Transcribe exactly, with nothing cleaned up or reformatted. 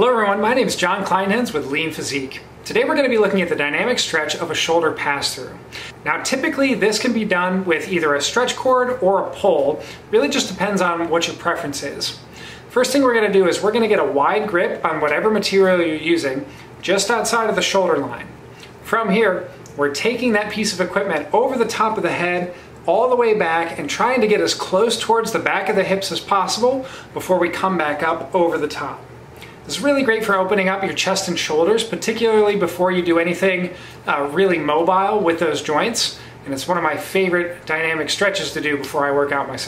Hello everyone, my name is John Kleinhans with Lean Physique. Today we're going to be looking at the dynamic stretch of a shoulder pass-through. Now typically this can be done with either a stretch cord or a pole. Really just depends on what your preference is. First thing we're going to do is we're going to get a wide grip on whatever material you're using just outside of the shoulder line. From here, we're taking that piece of equipment over the top of the head all the way back and trying to get as close towards the back of the hips as possible before we come back up over the top. This is really great for opening up your chest and shoulders, particularly before you do anything uh, really mobile with those joints. And it's one of my favorite dynamic stretches to do before I work out myself.